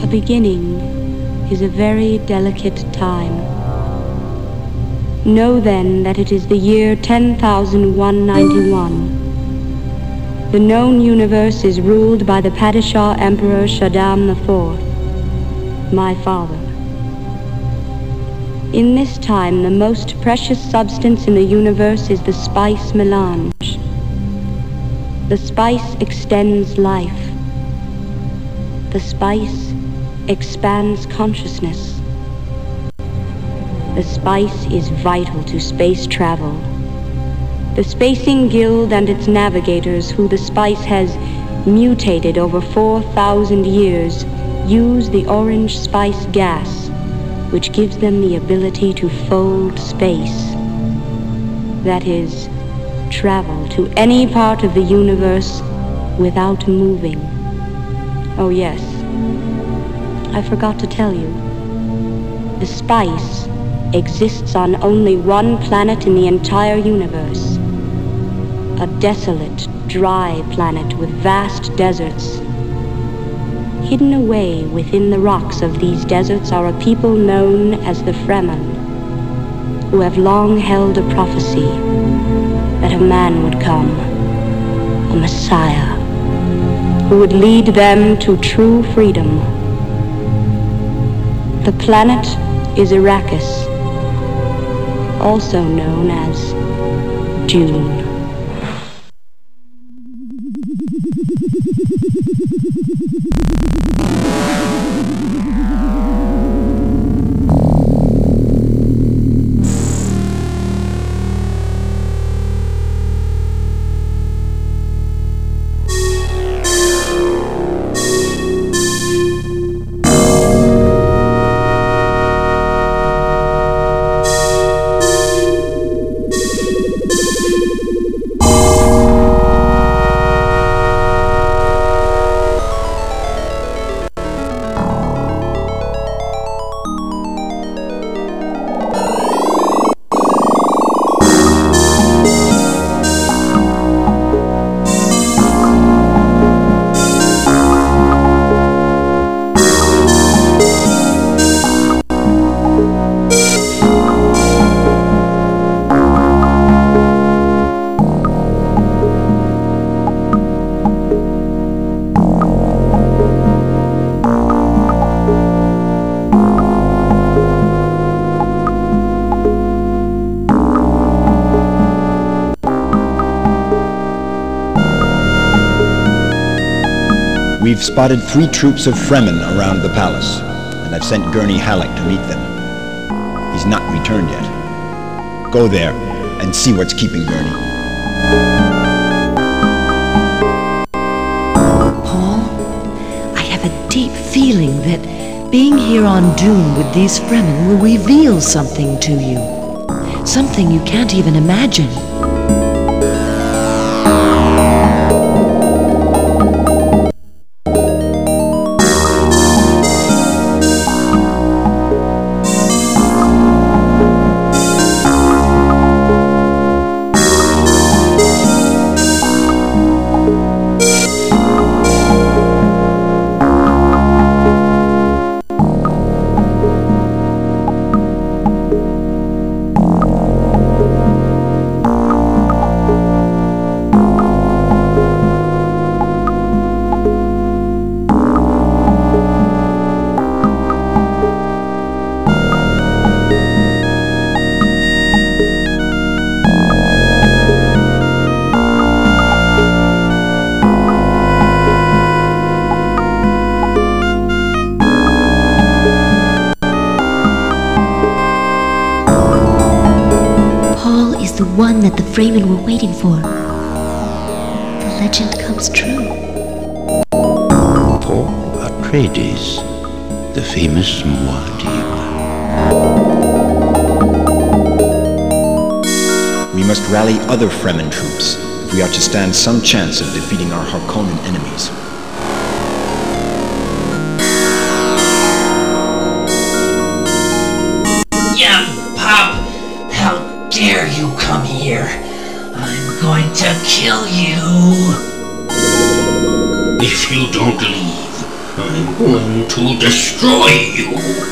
The beginning is a very delicate time. Know then that it is the year 10,191. The known universe is ruled by the Padishah Emperor Shaddam IV, my father. In this time, the most precious substance in the universe is the spice melange. The spice extends life. The spice expands consciousness. The spice is vital to space travel. The Spacing Guild and its navigators, who the spice has mutated over 4,000 years, use the orange spice gas, which gives them the ability to fold space. That is, travel to any part of the universe without moving. Oh yes, I forgot to tell you. The spice exists on only one planet in the entire universe. A desolate, dry planet with vast deserts. Hidden away within the rocks of these deserts are a people known as the Fremen, who have long held a prophecy that a man would come, a messiah, who would lead them to true freedom. The planet is Arrakis, also known as Dune. We've spotted 3 troops of Fremen around the palace, and I've sent Gurney Halleck to meet them. He's not returned yet. Go there and see what's keeping Gurney. Paul, I have a deep feeling that being here on Dune with these Fremen will reveal something to you. Something you can't even imagine. one that the Fremen were waiting for. The legend comes true. Paul Atreides, the famous Muad'Dib. We must rally other Fremen troops if we are to stand some chance of defeating our Harkonnen enemies. Dare you come here? I'm going to kill you. If you don't leave, I'm going to destroy you.